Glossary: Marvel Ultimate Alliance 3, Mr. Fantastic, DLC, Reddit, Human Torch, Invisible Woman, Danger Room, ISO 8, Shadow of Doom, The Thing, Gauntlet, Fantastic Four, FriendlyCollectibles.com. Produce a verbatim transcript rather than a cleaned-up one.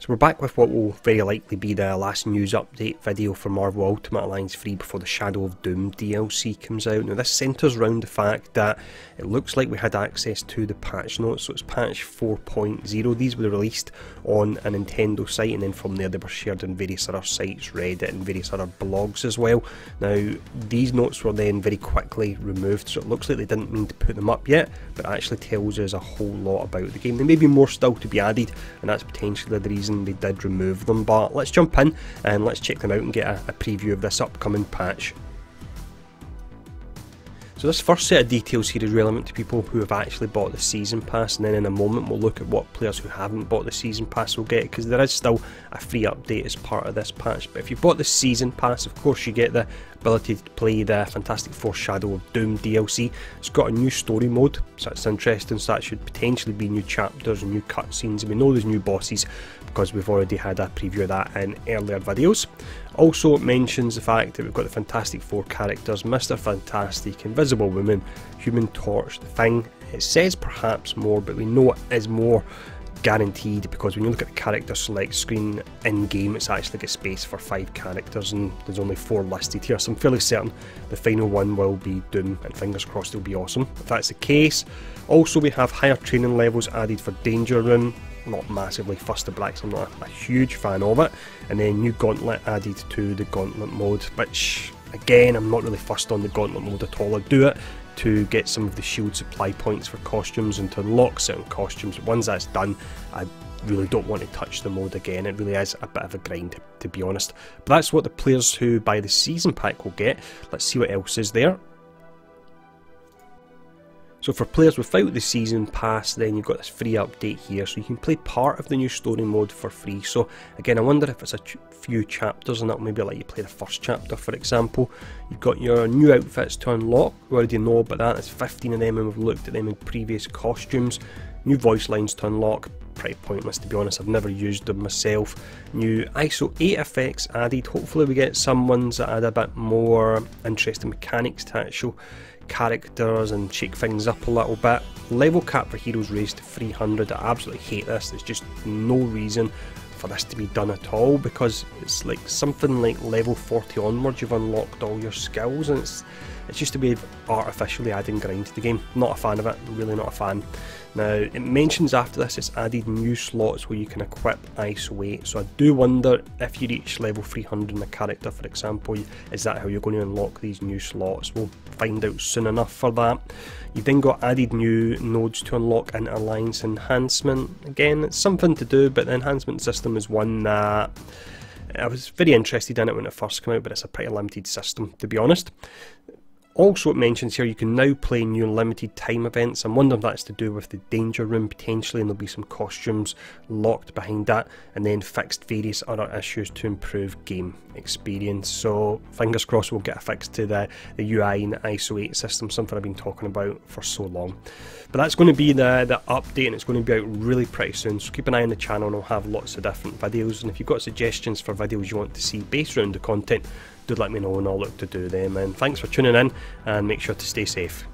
So we're back with what will very likely be the last news update video for Marvel Ultimate Alliance three before the Shadow of Doom D L C comes out. Now this centres around the fact that it looks like we had access to the patch notes, so it's patch four point oh. These were released on a Nintendo site and then from there they were shared in various other sites, Reddit and various other blogs as well. Now these notes were then very quickly removed, so it looks like they didn't mean to put them up yet, but it actually tells us a whole lot about the game. There may be more still to be added and that's potentially the reason they did remove them, but let's jump in and let's check them out and get a, a preview of this upcoming patch. So this first set of details here is relevant to people who have actually bought the season pass, and then in a moment we'll look at what players who haven't bought the season pass will get, because there is still a free update as part of this patch. But if you've bought the season pass, of course you get the ability to play the Fantastic Four Shadow of Doom D L C. It's got a new story mode, so that's interesting, so that should potentially be new chapters and new cutscenes, and we know there's new bosses because we've already had a preview of that in earlier videos. Also it mentions the fact that we've got the Fantastic Four characters, Mister Fantastic, Invisible Woman, Human Torch, The Thing. It says perhaps more, but we know it is more guaranteed because when you look at the character select screen in game, it's actually got space for five characters and there's only four listed here, so I'm fairly certain the final one will be Doom, and fingers crossed it'll be awesome if that's the case. Also we have higher training levels added for Danger Room. Not massively fussed about it, I'm not a huge fan of it. And then new Gauntlet added to the Gauntlet mode, which again, I'm not really fussed on the Gauntlet mode at all. I do it to get some of the shield supply points for costumes and to unlock certain costumes. Once that's done, I really don't want to touch the mode again. It really is a bit of a grind, to be honest. But that's what the players who buy the season pack will get. Let's see what else is there. So for players without the season pass, then you've got this free update here, so you can play part of the new story mode for free. So again, I wonder if it's a ch few chapters and that'll maybe let you play the first chapter, for example. You've got your new outfits to unlock, we already know about that, there's fifteen of them and we've looked at them in previous costumes. New voice lines to unlock, pretty pointless to be honest, I've never used them myself. New I S O eight effects added, hopefully we get some ones that add a bit more interesting mechanics to actual characters and shake things up a little bit. Level cap for heroes raised to three hundred, I absolutely hate this, there's just no reason for this to be done at all, because it's like something like level forty onwards you've unlocked all your skills, and it's it's just a way of artificially adding grind to the game. Not a fan of it, really not a fan. Now it mentions after this it's added new slots where you can equip I S O eight, so I do wonder if you reach level three hundred in a character, for example, is that how you're going to unlock these new slots? We'll find out soon enough for that. You then got added new nodes to unlock in Alliance Enhancement. Again, it's something to do, but the enhancement system is one that I was very interested in it when it first came out, but it's a pretty limited system, to be honest. Also it mentions here you can now play new limited time events. I'm wondering if that's to do with the Danger Room potentially, and there'll be some costumes locked behind that, and then fixed various other issues to improve game experience. So fingers crossed we'll get a fix to the, the U I and the I S O eight system, something I've been talking about for so long. But that's going to be the, the update, and it's going to be out really pretty soon, so keep an eye on the channel and I'll have lots of different videos. And if you've got suggestions for videos you want to see based around the content, do let me know and I'll look to do them. And thanks for tuning in, and make sure to stay safe.